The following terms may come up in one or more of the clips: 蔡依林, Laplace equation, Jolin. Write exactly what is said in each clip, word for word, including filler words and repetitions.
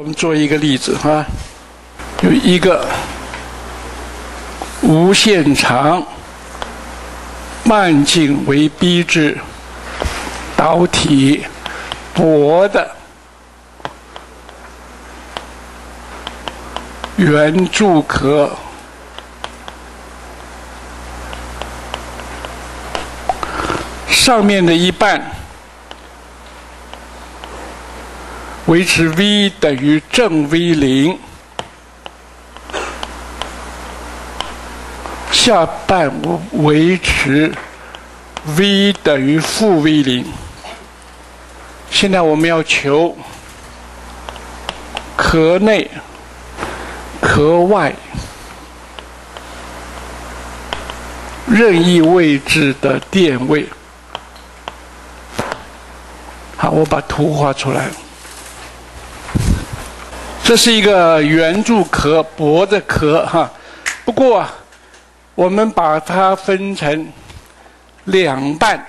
我们做一个例子啊，有一个无限长半径为 b 之导体薄的圆柱壳，上面的一半维持 v 等于正 v 零，下半维持 v 等于负 v 零。现在我们要求壳内、壳外任意位置的电位。好，我把图画出来。 这是一个圆柱壳，薄的壳哈。不过、啊，我们把它分成两半，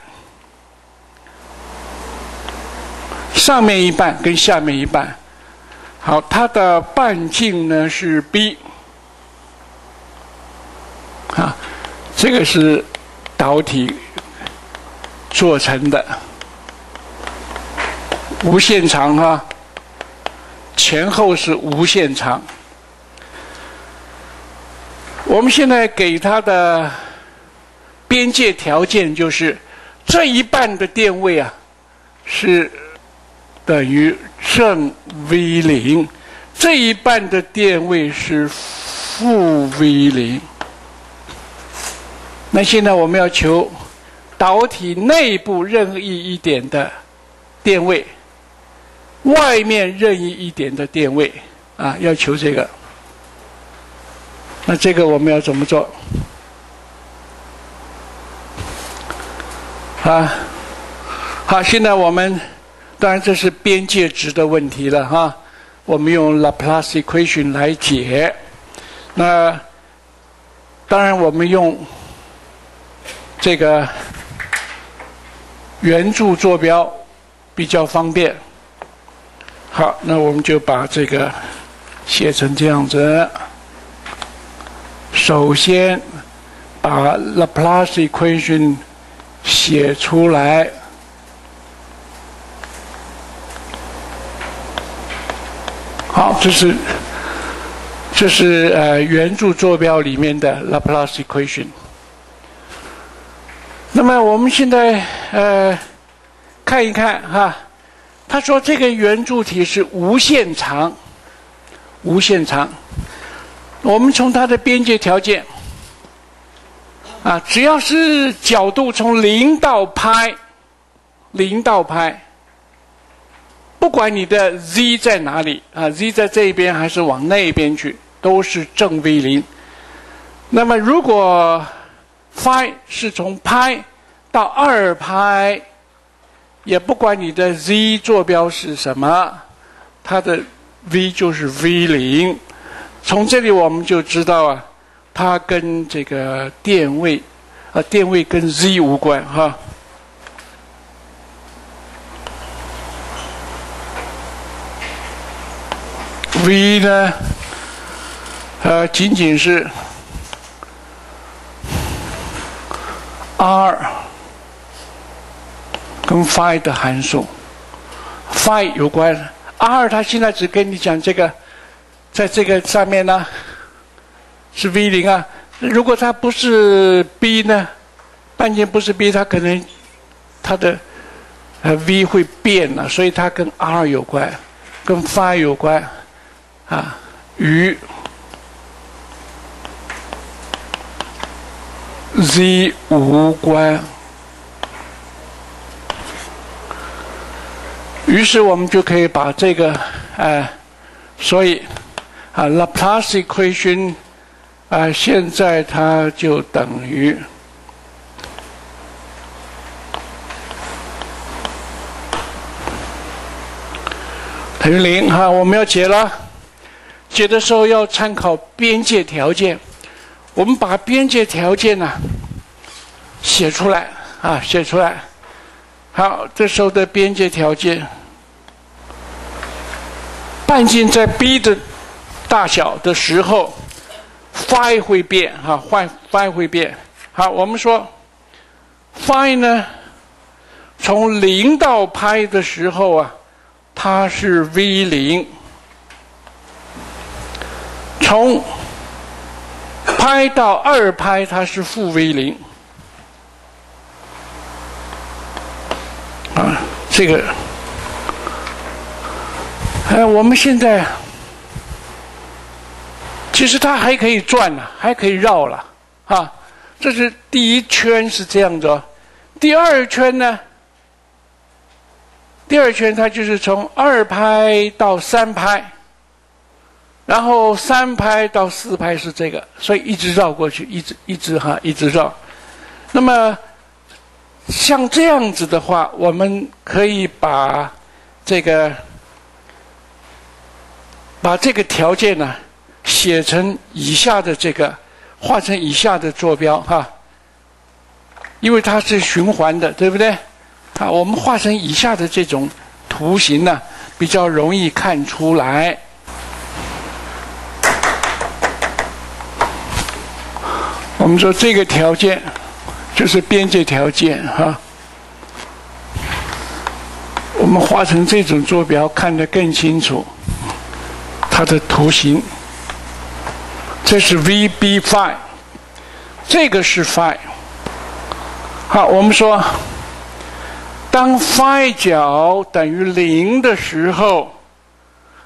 上面一半跟下面一半。好，它的半径呢是 b， 啊，这个是导体做成的，无限长哈、啊。 前后是无限长。我们现在给它的边界条件就是，这一半的电位啊是等于正 v 零，这一半的电位是负 v 零。那现在我们要求导体内部任意一点的电位。 外面任意一点的电位啊，要求这个。那这个我们要怎么做？啊，好，现在我们当然这是边界值的问题了哈、啊。我们用 Laplace equation 来解。那当然我们用这个圆柱坐标比较方便。 好，那我们就把这个写成这样子。首先把 Laplace equation 写出来。好，这是这是呃圆柱坐标里面的 Laplace equation。那么我们现在呃看一看哈。 他说：“这个圆柱体是无限长，无限长。我们从它的边界条件，啊，只要是角度从零到派，零到派，不管你的 z 在哪里啊 ，z 在这一边还是往那一边去，都是正 v 零。那么如果 phi 是从派到二派。” 也不管你的 z 坐标是什么，它的 v 就是 v 零。从这里我们就知道啊，它跟这个电位，啊电位跟 z 无关哈。v 呢，呃，仅仅是 r。 跟 phi 的函数 ，phi 有关。r 它现在只跟你讲这个，在这个上面呢是 v 零啊。如果它不是 b 呢，半径不是 b， 它可能它的呃 v 会变了、啊，所以它跟 r 有关，跟 phi 有关啊。与 z 无关。 于是我们就可以把这个，呃，所以啊 ，Laplace equation 啊、呃，现在它就等于等于零哈、啊。我们要解了，解的时候要参考边界条件。我们把边界条件呢、啊、写出来啊，写出来。好，这时候的边界条件。半径在 b 的大小的时候 ，phi 会变哈 ，phi 会变。好，我们说 phi 呢，从零到π的时候啊，它是 v 零。从π到二π，它是负 v 零。啊，这个。 哎，我们现在其实它还可以转了、啊，还可以绕了啊。这是第一圈是这样的、哦，第二圈呢？第二圈它就是从二拍到三拍，然后三拍到四拍是这个，所以一直绕过去，一直一直哈、啊，一直绕。那么像这样子的话，我们可以把这个。 把这个条件呢、啊、写成以下的这个，画成以下的坐标哈，因为它是循环的，对不对？啊，我们画成以下的这种图形呢、啊，比较容易看出来。我们说这个条件就是边界条件哈，我们画成这种坐标看得更清楚。 它的图形，这是 v_b phi， 这个是 phi。好，我们说，当 phi 角等于零的时候，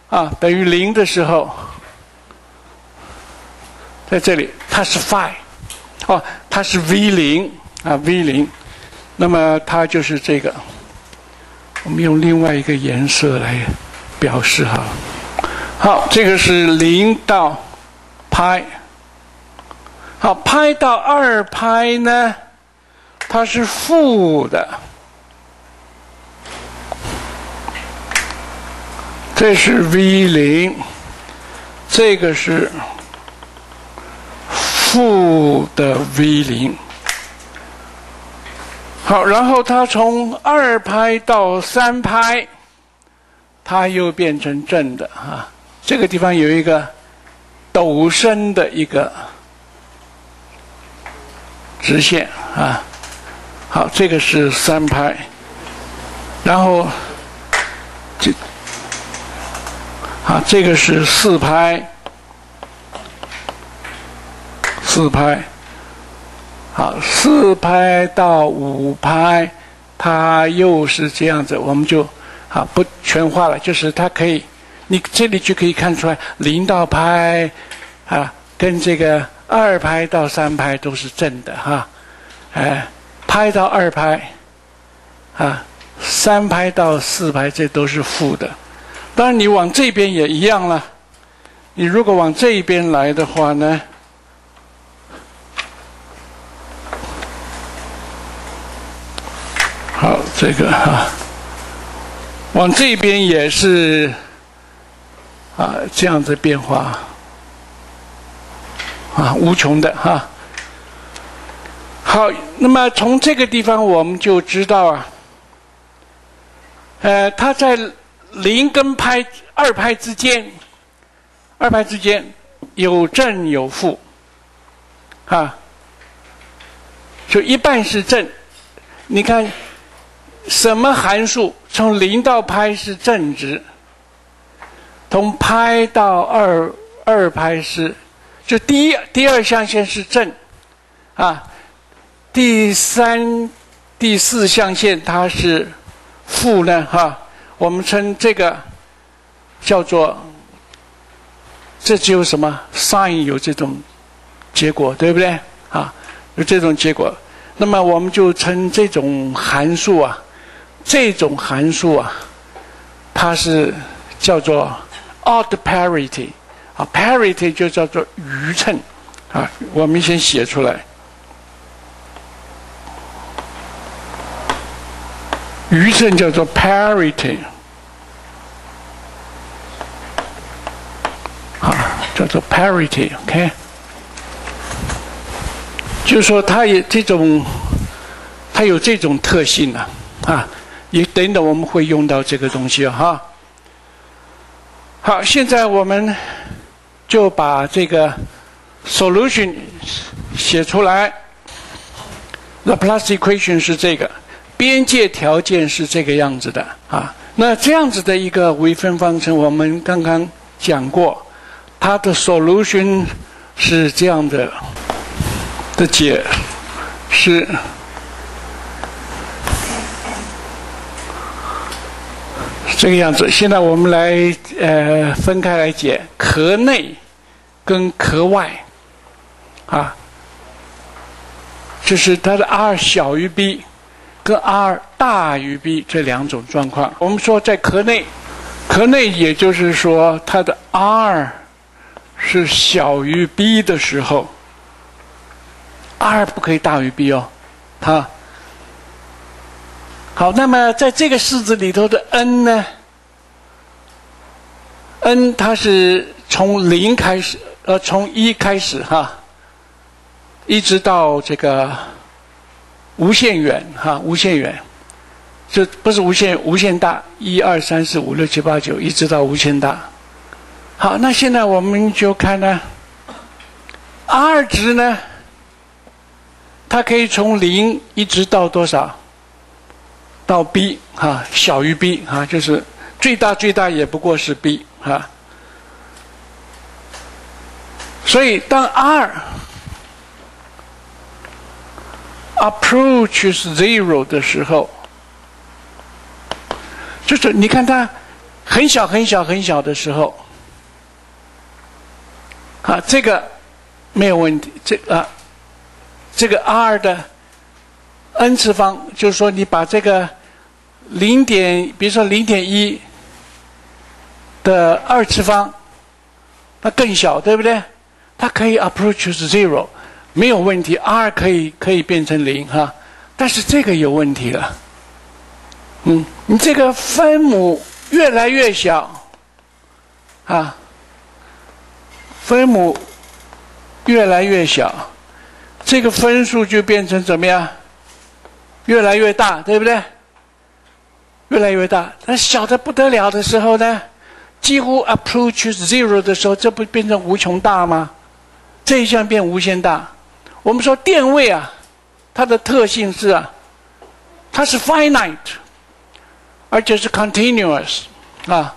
啊，等于零的时候，在这里它是 phi， 哦，它是 v 零啊 v 零，那么它就是这个。我们用另外一个颜色来表示哈。 好，这个是零到π。好，π到二π呢，它是负的。这是 v 零，这个是负的 v 零。好，然后它从二π到三π，它又变成正的啊。 这个地方有一个陡升的一个直线啊，好，这个是三拍，然后这啊，这个是四拍，四拍，好，四拍到五拍，它又是这样子，我们就啊不全画了，就是它可以。 你这里就可以看出来，零到π啊，跟这个二π到三π都是正的哈，哎，π到二π啊，三π到四π这都是负的。当然你往这边也一样了，你如果往这一边来的话呢，好，这个哈、啊，往这边也是。 啊，这样子变化啊，无穷的哈、啊。好，那么从这个地方我们就知道啊，呃，它在零跟π二π之间，二π之间有正有负，啊，就一半是正。你看，什么函数从零到π是正值？ 从π到二二π是，就第一第二象限是正，啊，第三第四象限它是负呢哈、啊，我们称这个叫做，这只有什么 sin 有这种结果对不对啊？有这种结果，那么我们就称这种函数啊，这种函数啊，它是叫做。 odd parity 啊 ，parity 就叫做余称啊，我们先写出来。余称叫做 parity 啊，叫做 parity，OK？、Okay? 就是说它也这种，它有这种特性啊啊，也等等我们会用到这个东西哈、啊。好，现在我们就把这个 solution 写出来。Laplace equation 是这个，边界条件是这个样子的啊。那这样子的一个微分方程，我们刚刚讲过，它的 solution 是这样的的解是。 这个样子，现在我们来呃分开来解壳内跟壳外，啊，就是它的 r 小于 b 跟 r 大于 b 这两种状况。我们说在壳内，壳内也就是说它的 r 是小于 b 的时候 ，r 不可以大于 b 哦，啊。 好，那么在这个式子里头的 n 呢 ？n 它是从零开始，呃，从一开始哈，一直到这个无限远哈，无限远，这不是无限无限大，一二三四五六七八九，一直到无限大。好，那现在我们就看呢 ，r 值呢，它可以从零一直到多少？ 到 b 啊，小于 b 啊，就是最大最大也不过是 b 啊。所以当 r approaches zero 的时候，就是你看它很小很小很小的时候，啊，这个没有问题，这啊，这个 r 的 n 次方，就是说你把这个零点，比如说零点一的二次方，那更小，对不对？它可以 approach zero， 没有问题 ，r 可以可以变成零哈。但是这个有问题了，嗯，你这个分母越来越小，啊，分母越来越小，这个分数就变成怎么样？ 越来越大，对不对？越来越大，那小的不得了的时候呢，几乎 approach zero 的时候，这不变成无穷大吗？这一项变无限大。我们说电位啊，它的特性是啊，它是 finite， 而且是 continuous 啊，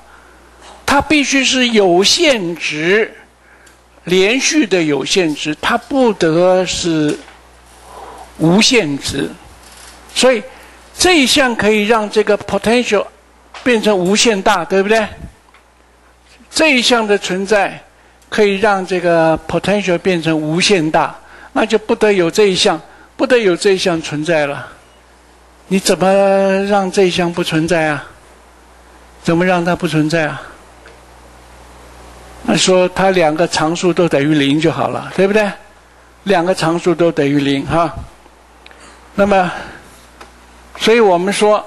它必须是有限值，连续的有限值，它不得是无限值。 所以这一项可以让这个 potential 变成无限大，对不对？这一项的存在可以让这个 potential 变成无限大，那就不得有这一项，不得有这一项存在了。你怎么让这一项不存在啊？怎么让它不存在啊？那说它两个常数都等于零就好了，对不对？两个常数都等于零哈。那么 所以我们说，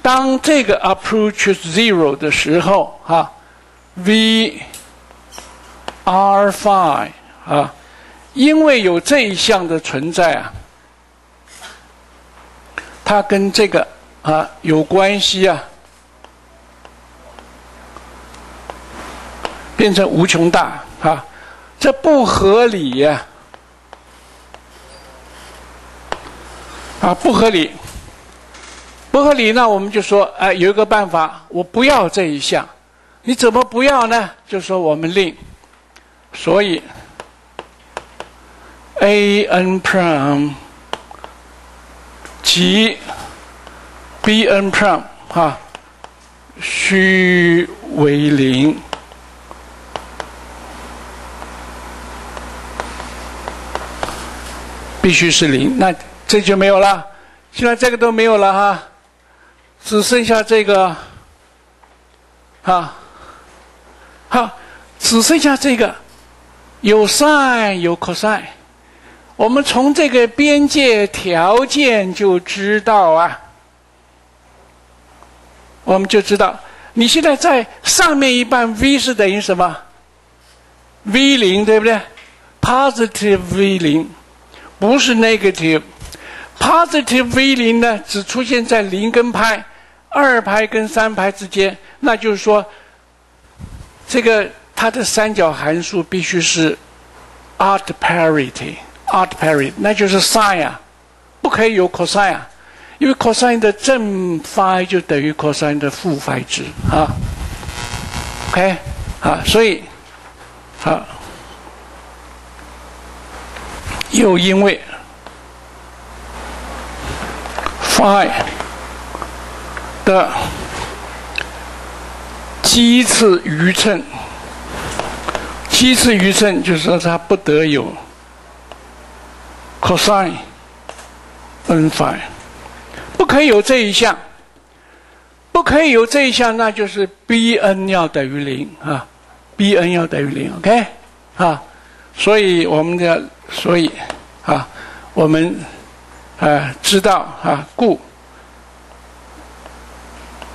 当这个 approaches zero 的时候，啊 ，v r phi 啊，因为有这一项的存在啊，它跟这个啊有关系啊，变成无穷大啊，这不合理呀、啊，啊，不合理。 不合理，那我们就说，哎、呃，有一个办法，我不要这一项，你怎么不要呢？就说我们令，所以 a n prime 及 b n prime 哈，须为零。必须是零，那这就没有了。现在这个都没有了哈。 只剩下这个，啊，好，只剩下这个，有 sin 有 cosine， 我们从这个边界条件就知道啊，我们就知道，你现在在上面一半 v 是等于什么 ？v 零对不对 ？positive v 零，不是 negative。 positive v 零呢，只出现在零跟派。 二派跟三派之间，那就是说，这个它的三角函数必须是 odd parity odd parity， 那就是 sin 啊，不可以有 cosine 啊，因为 cosine 的正 phi 就等于 cosine 的负 phi 值啊。OK， 啊，所以啊，又因为 phi 的 基次余乘，基次余乘就是说它不得有 cosine n phi， 不可以有这一项，不可以有这一项，那就是 b n 要等于零啊 ，b n 要等于零 ，OK 啊，所以我们的所以啊，我们啊知道啊，故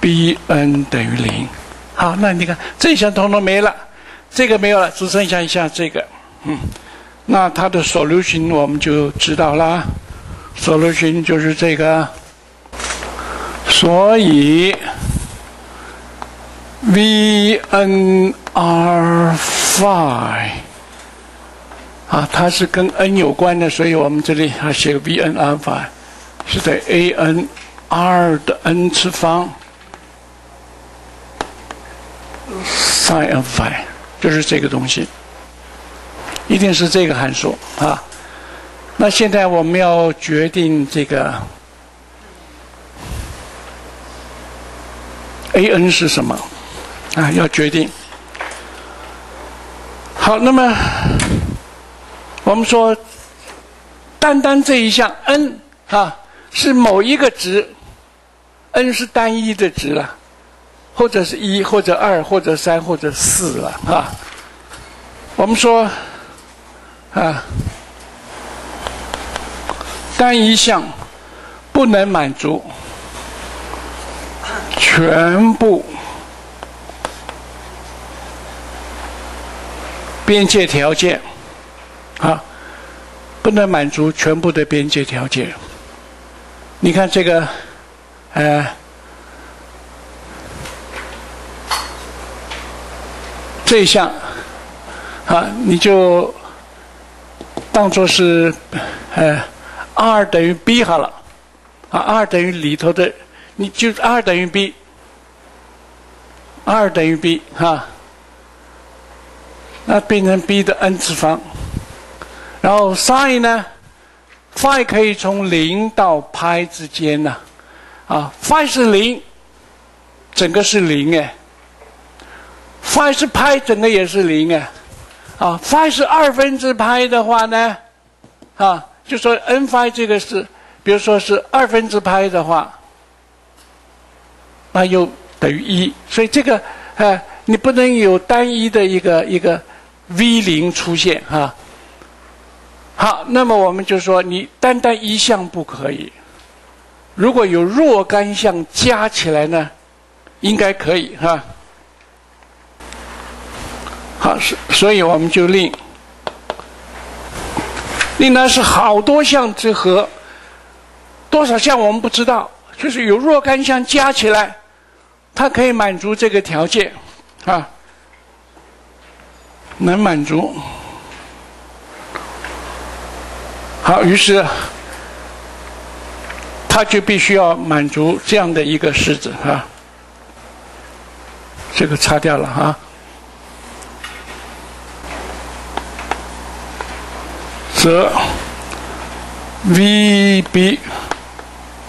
b n 等于零。 好，那你看这一项统统没了，这个没有了，只剩下一下这个，嗯，那它的 solution 我们就知道啦 ，solution 就是这个，所以 V N R phi 啊，它是跟 n 有关的，所以我们这里还写个 V N R phi 是在 a n r 的 n 次方。 sin of phi 就是这个东西，一定是这个函数啊。那现在我们要决定这个 a n 是什么啊？要决定。好，那么我们说，单单这一项 n 啊是某一个值 ，n 是单一的值了。 或者是一，或者二，或者三，或者四了啊。我们说啊，单一项不能满足全部边界条件啊，不能满足全部的边界条件。你看这个，呃。 这一项，啊，你就当做是，呃 ，r 等于 b 好了，啊 ，r 等于里头的，你就 r 等于 b，r 等于 b 哈，那变成 b 的 n 次方，然后 sin 呢 ，phi 可以从零到派之间呢、啊，啊 ，phi 是零，整个是零哎。 phi 是派，整个也是零啊，啊 ，phi 是二分之派的话呢，啊，就说 n phi 这个是，比如说是二分之派的话，那又等于一，所以这个，呃，你不能有单一的一个一个 v 零出现啊。好，那么我们就说你单单一项不可以，如果有若干项加起来呢，应该可以哈。啊 好，所以我们就令令它是好多项之和，多少项我们不知道，就是有若干项加起来，它可以满足这个条件啊，能满足。好，于是它就必须要满足这样的一个式子啊，这个擦掉了啊。 则 v b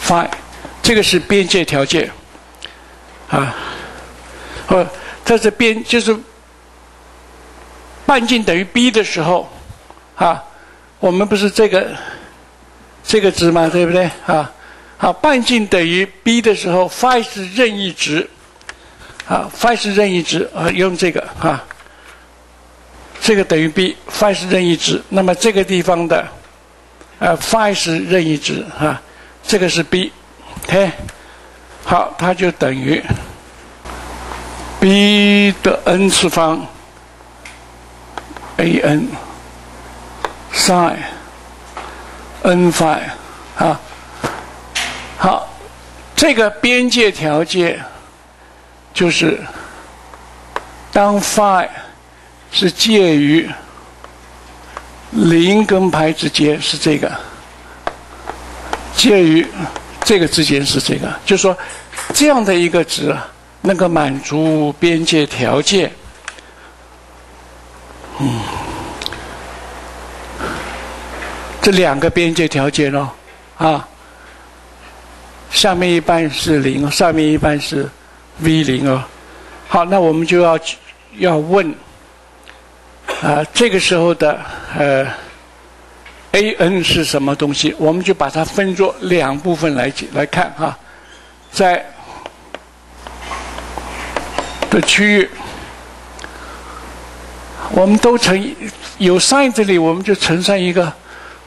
phi 这个是边界条件啊，呃，它是边就是半径等于 b 的时候啊，我们不是这个这个值嘛，对不对啊？啊，半径等于 b 的时候 ，phi 是任意值啊 ，phi 是任意值啊，用这个啊。 这个等于 b，phi 是任意值。那么这个地方的，呃 ，phi 是任意值啊，这个是 b，OK， 好，它就等于 b 的 n 次方 a n sin n phi 啊，好，这个边界条件就是。当 phi 是介于零跟π之间，是这个，介于这个之间是这个，就是说这样的一个值能够满足边界条件。嗯，这两个边界条件咯，啊，下面一半是零，上面一半是 v 零哦。好，那我们就要要问啊、呃，这个时候的呃 a n 是什么东西？我们就把它分作两部分来来看哈、啊，在的区域。 我们都乘有 sin 这里，我们就乘上一个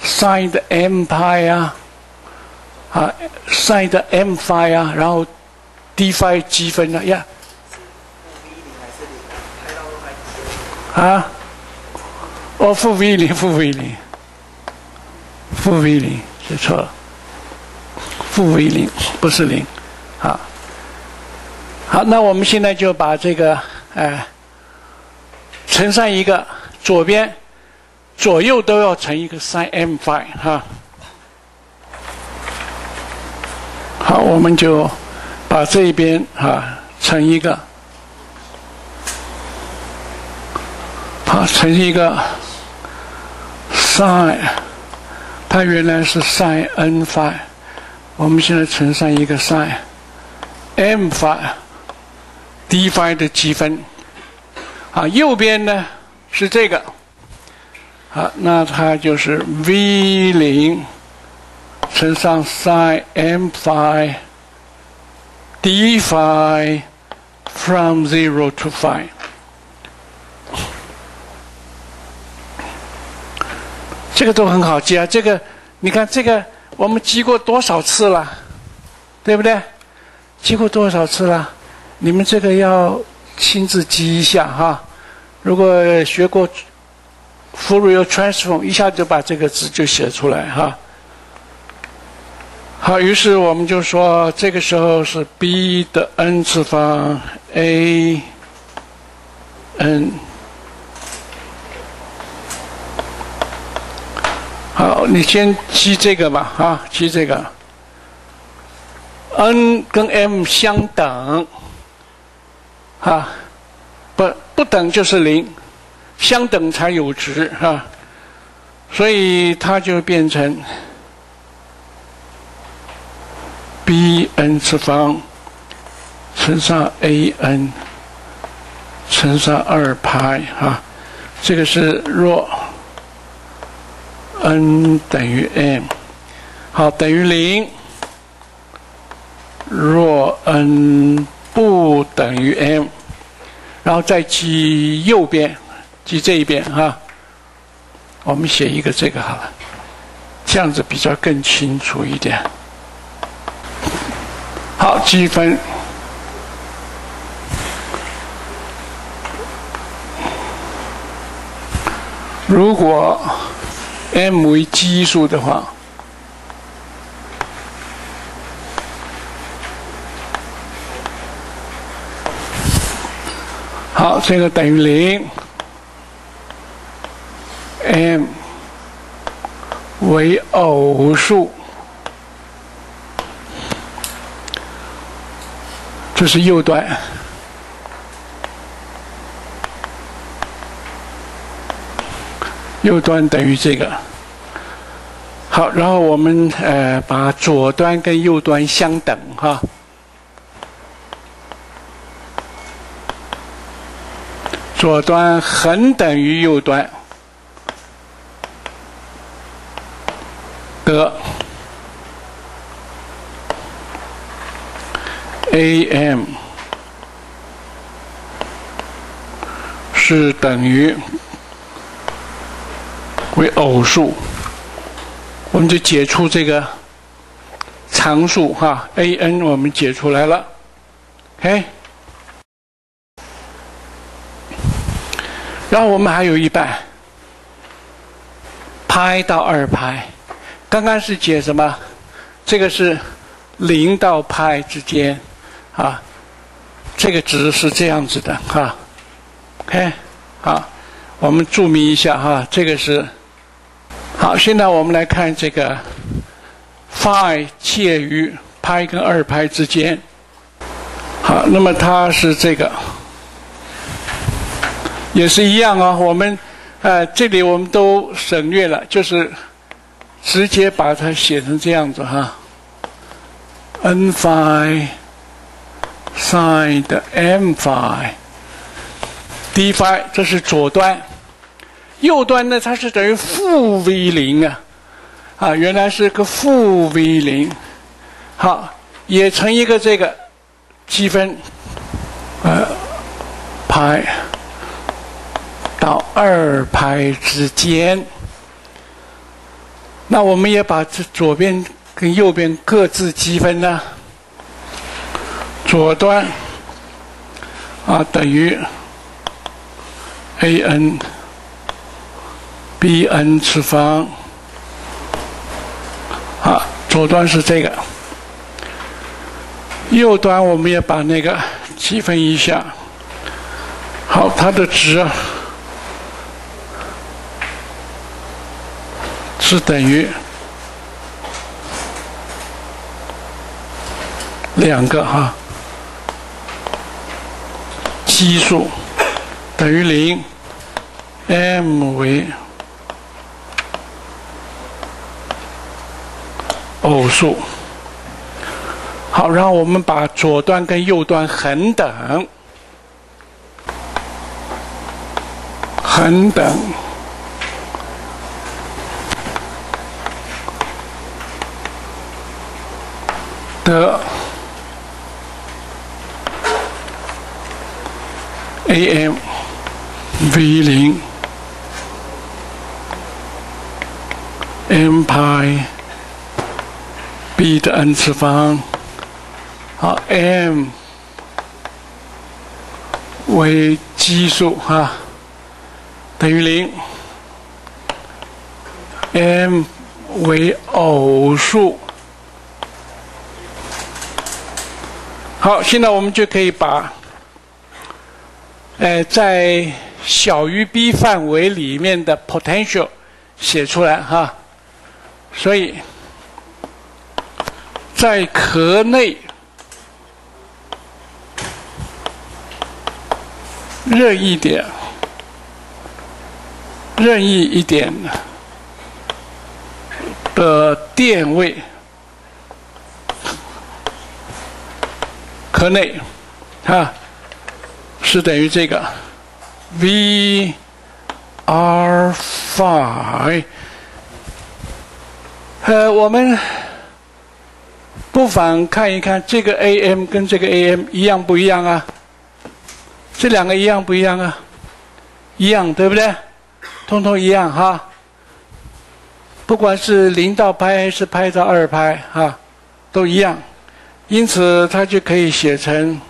sin 的 m π 啊，啊 sin 的 m phi 啊，然后 d phi 积分了呀。啊，哦负 v 零负 v 零，负 v 零写错了，负 v 零不是零，啊。好，那我们现在就把这个哎。呃 乘上一个，左边、左右都要乘一个 sin m phi 哈。好，我们就把这一边啊乘一个，好乘一个 sin， 它原来是 sin n phi， 我们现在乘上一个 sin m phi d phi 的积分。 啊，右边呢是这个，啊，那它就是 v 零乘上 sin m phi d phi from zero to phi。这个都很好记啊，这个你看这个我们记过多少次了，对不对？记过多少次了？你们这个要。 亲自记一下哈，如果学过 Fourier transform， 一下就把这个字就写出来哈。好，于是我们就说，这个时候是 b 的 n 次方 a n。好，你先记这个吧，啊，记这个 n 跟 m 相等。 啊，不不等就是零，相等才有值啊，所以它就变成 b n 次方乘上 a n 乘上二派啊，这个是若 n 等于 m， 好等于零，若 n 不等于 m， 然后再记右边，记这一边哈、啊。我们写一个这个好了，这样子比较更清楚一点。好，积分。如果 m 为奇数的话。 好，这个等于零 ，m 为偶数，这是右端。右端等于这个。好，然后我们呃把左端跟右端相等哈。 左端恒等于右端的 a m 是等于为偶数，我们就解出这个常数哈 ，a n 我们解出来了 ，OK。 然后我们还有一半，π到二π，刚刚是解什么？这个是零到π之间，啊，这个值是这样子的哈、啊， OK， 好，我们注明一下哈，这个是好。现在我们来看这个 phi 介于派跟二派之间。好，那么它是这个，也是一样啊。我们呃这里我们都省略了，就是直接把它写成这样子哈。n phi sin 的 m phi。 d phi 这是左端，右端呢它是等于负 v 零啊，啊原来是个负 v 零，好也成一个这个积分，呃派到二派之间。那我们也把这左边跟右边各自积分呢，左端啊等于 a n b n 次方，啊，左端是这个，右端我们也把那个积分一下。好，它的值是等于两个哈、啊、奇数等于零。 m 为偶数，好，然后我们把左端跟右端恒等，恒等，的 a m v 零。 m 派 b 的 n 次方，好 m 为奇数哈、啊，等于零 ；m 为偶数。好，现在我们就可以把，呃，在小于 b 范围里面的 potential 写出来哈。啊 所以，在壳内任意点、任意一点的电位，壳内啊是等于这个 v r phi。 呃，我们不妨看一看这个 a m 跟这个 a m 一样不一样啊？这两个一样不一样啊？一样对不对？通通一样哈。不管是零到派还是派到二派哈，都一样。因此它就可以写成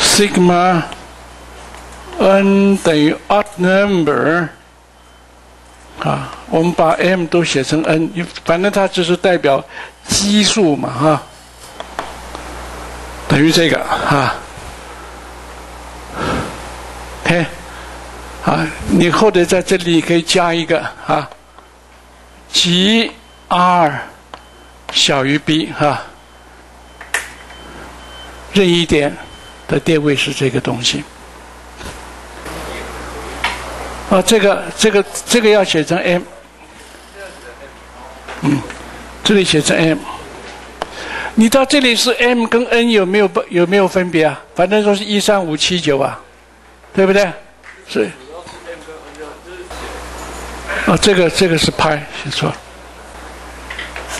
sigma n 等于 odd number。 啊，我们把 m 都写成 n， 反正它只是代表奇数嘛，哈、啊，等于这个哈。OK， 啊, 啊，你或者在这里可以加一个啊 ，g r 小于 b 哈、啊，任意点的电位是这个东西。 啊，这个这个这个要写成 m， 嗯，这里写成 m。你到这里是 m 跟 n 有没有有没有分别啊？反正说是一三五七九啊，对不对？是。啊，这个这个是派，写错了。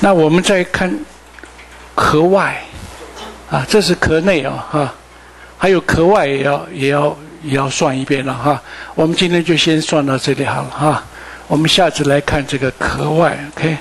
那我们再看壳外，啊，这是壳内啊，哈、啊，还有壳外也要也要。 也要算一遍了哈，我们今天就先算到这里好了哈，我们下次来看这个壳外 ，OK。